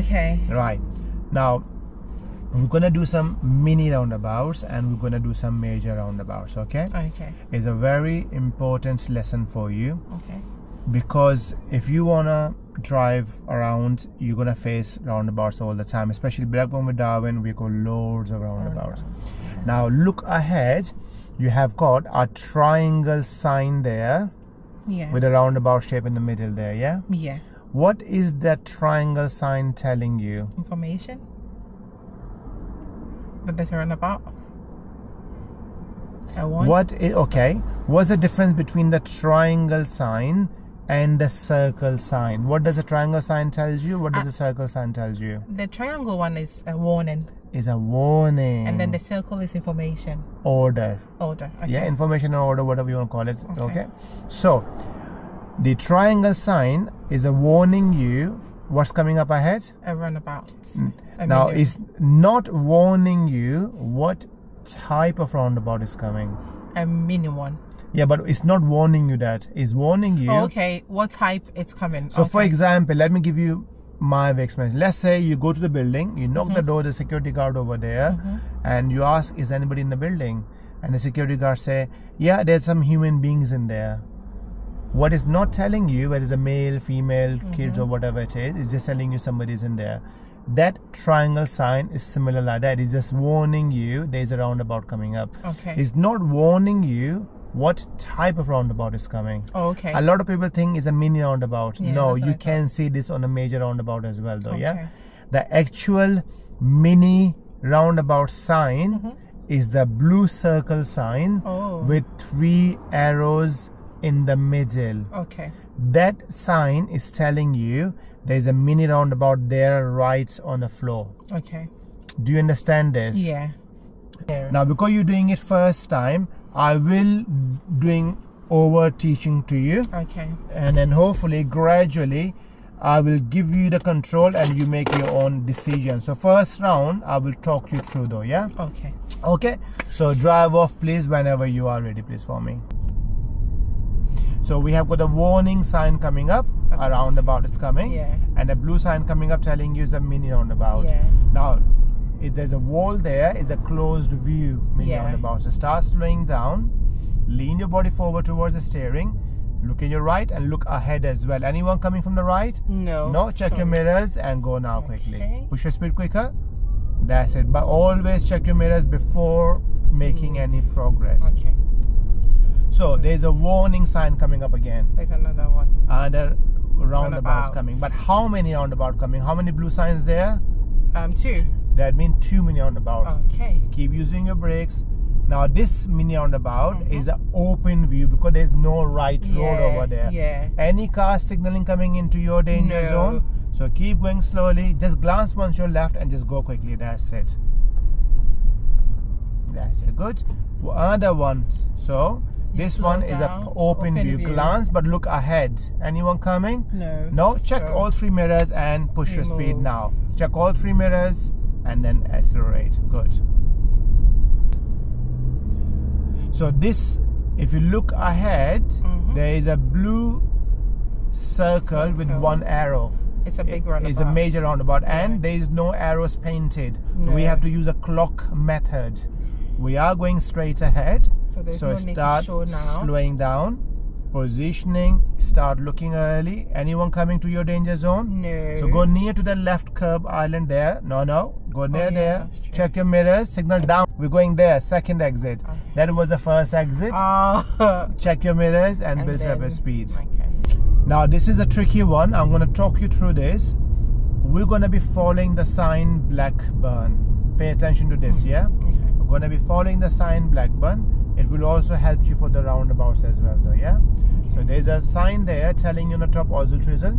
Okay. Right. Now, we're going to do some mini roundabouts and we're going to do some major roundabouts, okay? Okay. It's a very important lesson for you. Okay. Because if you want to drive around, you're going to face roundabouts all the time. Especially Blackburn with Darwen, we call loads of roundabouts. Okay. Now, look ahead. You have got a triangle sign there. Yeah. With a roundabout shape in the middle there, yeah? Yeah. What is that triangle sign telling you? Information. That there's a roundabout. What is, okay, what's the difference between the triangle sign and the circle sign? What does the triangle sign tells you? What does the circle sign tells you? The triangle one is a warning. Is a warning. And then the circle is information. Order. Order. Okay. Yeah, information or order, whatever you want to call it. Okay. Okay. So, the triangle sign is a warning you what's coming up ahead? A roundabout. Now, it's not warning you what type of roundabout is coming. A mini one. Yeah, but it's not warning you that. It's warning you. Oh, okay, what type it's coming. So, okay. For example, let me give you my experience. Let's say you go to the building, you knock the door, the security guard over there, and you ask, is anybody in the building? And the security guard say, yeah, there's some human beings in there. What is not telling you, whether it's a male, female, kids or whatever it is, it's just telling you somebody's in there. That triangle sign is similar like that. It's just warning you there's a roundabout coming up. Okay. It's not warning you what type of roundabout is coming. Oh, okay. A lot of people think it's a mini roundabout. Yeah, no, you can see this on a major roundabout as well though, yeah? The actual mini roundabout sign is the blue circle sign with 3 arrows in the middle. Okay. That sign is telling you there's a mini roundabout there right on the floor. Okay. Do you understand this? Yeah. Now, because you're doing it first time, I will doing over teaching to you. Okay. And then hopefully gradually I will give you the control and you make your own decision. So first round I will talk you through though, yeah? Okay. Okay. So drive off please whenever you are ready please for me. So we have got a warning sign coming up, a roundabout is coming, and a blue sign coming up telling you it's a mini roundabout. Now, if there's a wall there, it's a closed view mini roundabout. So start slowing down, lean your body forward towards the steering, look at your right and look ahead as well. Anyone coming from the right? No. No, check your mirrors and go now quickly. Push your speed quicker, that's it. But always check your mirrors before making any progress. Okay. So there's a warning sign coming up again. There's another one. Other roundabouts coming. But how many roundabouts coming? How many blue signs there? 2. That means too many roundabouts. Okay. Keep using your brakes. Now this mini roundabout is an open view because there's no right road over there. Yeah. Any car signaling coming into your danger zone? So keep going slowly. Just glance once you're left and just go quickly. That's it. That's it. Good. Other one. So. This one is an open view. Glance, but look ahead. Anyone coming? No. No? Check all 3 mirrors and push your speed now. Check all 3 mirrors and then accelerate. Good. So this, if you look ahead, there is a blue circle with 1 arrow. It's a big roundabout. It's a major roundabout and there is no arrows painted. No. We have to use a clock method. We are going straight ahead, so no start slowing down, positioning, start looking early. Anyone coming to your danger zone? No. So go near to the left curb island there. No, no. Go near there. Check your mirrors. Signal down. We're going there. Second exit. Okay. That was the first exit. Check your mirrors and build up your speed. Okay. Now this is a tricky one. I'm going to talk you through this. We're going to be following the sign Blackburn. Pay attention to this, yeah? Okay. Going to be following the sign Blackburn. It will also help you for the roundabouts as well though, yeah? So there's a sign there telling you on the top Ozzle Twizzle.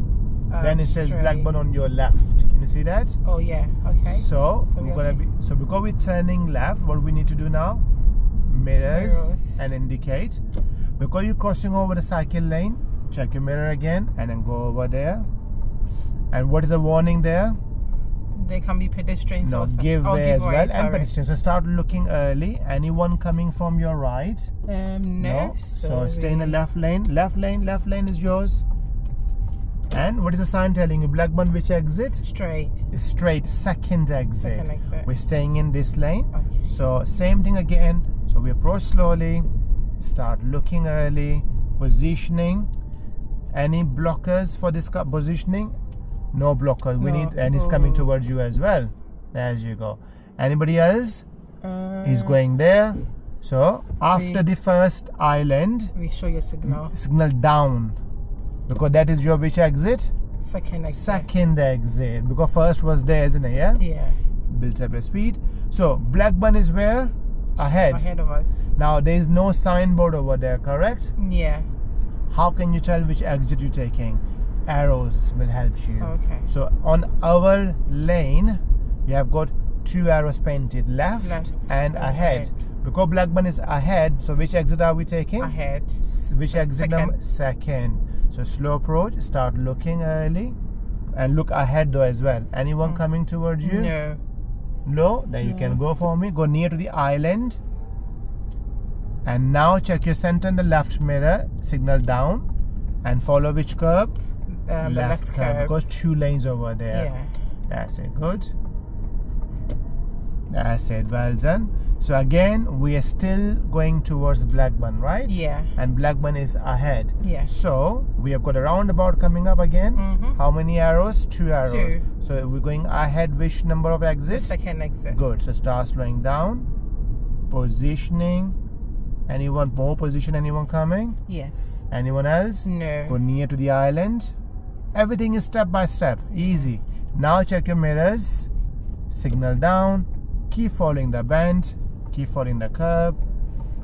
Then it says Blackburn on your left. Can you see that? Oh yeah, okay. So we're gonna be, so because we're turning left, what we need to do now? Mirrors. And indicate. Because you're crossing over the cycle lane, check your mirror again and then go over there. And what is the warning there? There can be pedestrians also. Give way as well and pedestrians. So start looking early. Anyone coming from your right? No. So stay in the left lane. Left lane is yours. And what is the sign telling you? Blackburn, which exit? Straight. Straight, second exit. Second exit. We're staying in this lane. Okay. So same thing again. So we approach slowly, start looking early, positioning. Any blockers for this car positioning? No blockers. We need, and it's coming towards you as well. As you go. Anybody else? He's going there. So after the first island, we show your signal. Signal down. Because that is your which exit? Second exit. Second exit. Because first was there, isn't it? Yeah? Yeah. Builds up your speed. So Blackburn is where? Ahead. Ahead of us. Now there is no signboard over there, correct? Yeah. How can you tell which exit you're taking? Arrows will help you. Okay. So on our lane, you have got two arrows painted, left and ahead. Because Blackburn is ahead, so which exit are we taking? Ahead. Which exit number? Second. So slow approach, start looking early and look ahead though as well. Anyone coming towards you? No. No? Then you can go for me. Go near to the island. And now check your center in the left mirror, signal down and follow which curve? Left curve. Because two lanes over there. Yeah. That's it. Good. That's it. Well done. So again, we are still going towards Blackburn, right? Yeah. And Blackburn is ahead. Yeah. So we have got a roundabout coming up again. How many arrows? Two arrows. Two. So we're going ahead. Which number of exits? The second exit. Good. So start slowing down, positioning. Anyone more position? Anyone coming? Yes. Anyone else? No. Go near to the island. Everything is step by step, easy. Now check your mirrors. Signal down. Keep following the bend, keep following the curve.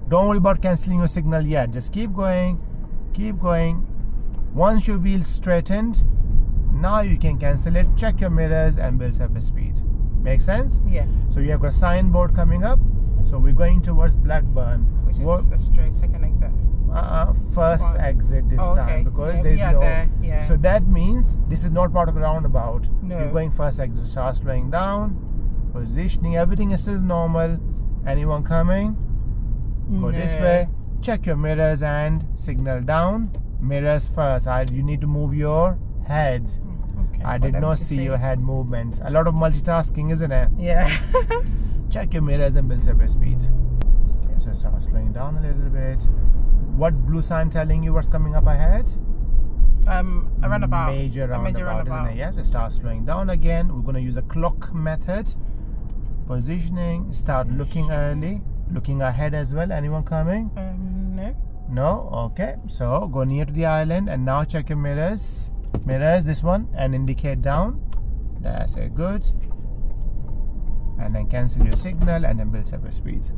Don't worry about cancelling your signal yet. Just keep going, keep going. Once your wheel's straightened, now you can cancel it. Check your mirrors and build up the speed. Make sense? Yeah. So you have got a signboard coming up. So we're going towards Blackburn. Which is the straight second exit. First exit this time, because there's no. So that means this is not part of the roundabout. No. You're going first exit. Start slowing down. Positioning, everything is still normal. Anyone coming? Go this way. Check your mirrors and signal down. Mirrors first. You need to move your head. Okay, I did not see your head movements. A lot of multitasking, isn't it? Yeah. Check your mirrors and build up your speed. Okay, so start slowing down a little bit. What blue sign telling you what's coming up ahead? A roundabout. Major roundabout, isn't it? Yeah. So start slowing down again. We're going to use a clock method. Positioning, start looking early, looking ahead as well. Anyone coming? No. No? Okay. So go near to the island and now check your mirrors. Mirrors, this one, and indicate down. That's it. Good. And then cancel your signal and then build up your speed.